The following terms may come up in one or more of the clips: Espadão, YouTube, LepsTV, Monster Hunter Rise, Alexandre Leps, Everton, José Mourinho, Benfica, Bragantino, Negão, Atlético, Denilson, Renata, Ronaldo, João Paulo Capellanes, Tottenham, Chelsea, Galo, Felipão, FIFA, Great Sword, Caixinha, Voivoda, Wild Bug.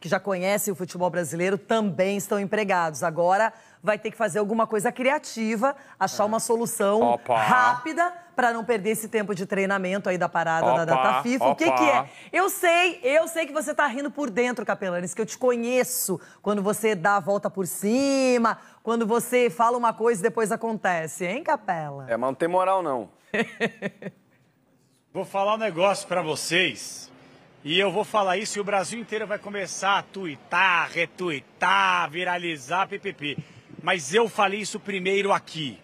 que já conhecem o futebol brasileiro, também estão empregados. Agora vai ter que fazer alguma coisa criativa, achar uma solução rápida para não perder esse tempo de treinamento aí da parada da data FIFA. O que é? Eu sei que você tá rindo por dentro, Capelanes, que eu te conheço quando você dá a volta por cima, quando você fala uma coisa e depois acontece, hein, Capela? É, mas não tem moral, não. Vou falar um negócio para vocês. E eu vou falar isso e o Brasil inteiro vai começar a tuitar, retuitar, viralizar, ppp. Mas eu falei isso primeiro aqui.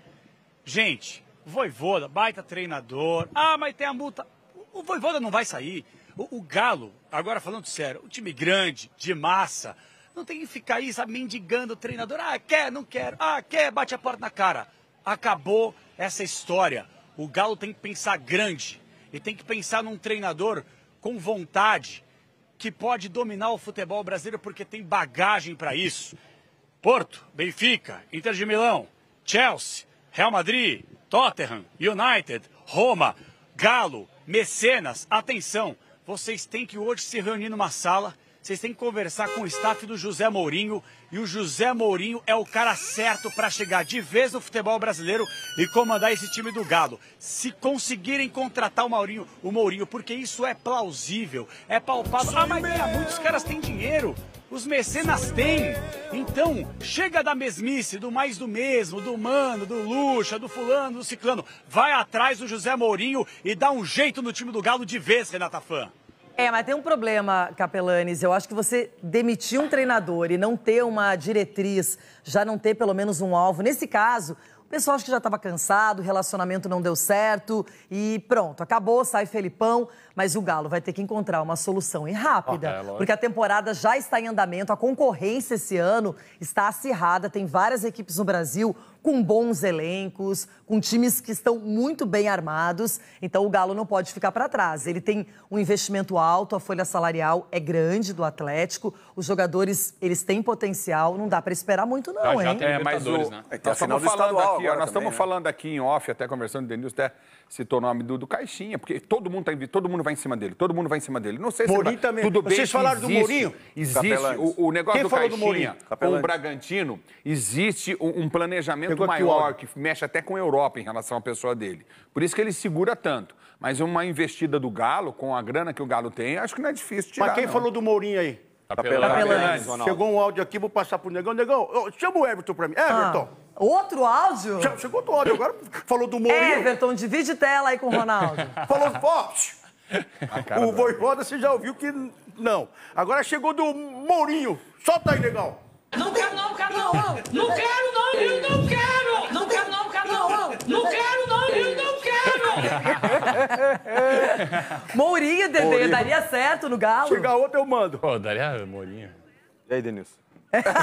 Gente, Voivoda, baita treinador. Ah, mas tem a multa. O Voivoda não vai sair. O Galo, agora falando sério, o time grande, de massa, não tem que ficar aí, sabe, mendigando o treinador. Ah, quer, não quero. Ah, quer, bate a porta na cara. Acabou essa história. O Galo tem que pensar grande. E tem que pensar num treinador com vontade, que pode dominar o futebol brasileiro porque tem bagagem para isso. Porto, Benfica, Inter de Milão, Chelsea, Real Madrid, Tottenham, United, Roma, Galo, Mecenas. Atenção, vocês têm que hoje se reunir numa sala, vocês têm que conversar com o staff do José Mourinho, e o José Mourinho é o cara certo para chegar de vez no futebol brasileiro e comandar esse time do Galo. Se conseguirem contratar o Mourinho, porque isso é plausível, é palpável. Ah, mas muitos caras têm dinheiro, os mecenas têm. Então, chega da mesmice, do mais do mesmo, do Mano, do Lucha, do fulano, do ciclano. Vai atrás do José Mourinho e dá um jeito no time do Galo de vez, Renata Fã. É, mas tem um problema, Capelanes. Eu acho que você demitir um treinador e não ter uma diretriz, já não ter pelo menos um alvo. Nesse caso, o pessoal acho que já estava cansado, o relacionamento não deu certo e pronto, acabou, sai Felipão. Mas o Galo vai ter que encontrar uma solução, e rápida, porque a temporada já está em andamento, a concorrência esse ano está acirrada, tem várias equipes no Brasil com bons elencos, com times que estão muito bem armados. Então o Galo não pode ficar para trás. Ele tem um investimento alto, a folha salarial é grande do Atlético, os jogadores, eles têm potencial, não dá para esperar muito não, já, hein? É, mas o... né? Então, nós estamos falando aqui, em off, até conversando, o Denilson até citou o nome do Caixinha, porque todo mundo vai em cima dele, Não sei se Mourinho também. Tudo bem. Vocês falaram do Mourinho? Existe o negócio do Caixinha com o Bragantino, existe um planejamento maior, que mexe até com a Europa em relação à pessoa dele. Por isso que ele segura tanto. Mas uma investida do Galo, com a grana que o Galo tem, acho que não é difícil tirar. Mas quem falou do Mourinho aí? Capelanes. Chegou um áudio aqui, vou passar pro Negão. Negão, chama o Everton pra mim. Everton. Outro áudio? Chegou outro áudio, agora falou do Mourinho. Everton, divide tela aí com o Ronaldo. Falou forte. O Voivoda, você já ouviu que não. Agora chegou do Mourinho. Solta aí, Negão. Não quero não, não quero não, eu não quero! Não quero não, não quero não, eu não quero! Mourinho, Dedê, daria certo no Galo? Chegar outro, eu mando. Pô, daria Mourinho. E aí, Denilson? Você não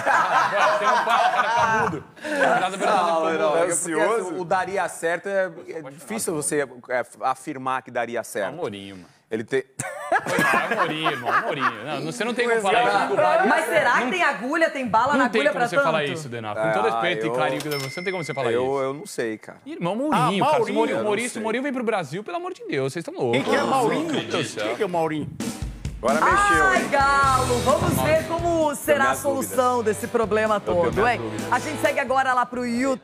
fala, cara, cabudo. O daria certo é difícil você afirmar que daria certo. É Mourinho, mano. Ele tem... É Mourinho, irmão, Mourinho. Não, você não tem como falar isso. Mas será que tem agulha, tem bala na agulha pra tanto? Não tem como você falar isso, Denato. Com todo respeito e carinho que você não tem como você falar isso. Eu não sei, cara. Irmão, Mourinho, cara. Mourinho vem pro Brasil, pelo amor de Deus, vocês estão loucos. Quem que é Mourinho? Quem que é Mourinho? Agora mexeu. Ai, Galo, vamos ver como será a solução desse problema todo, hein? A gente segue agora lá pro YouTube.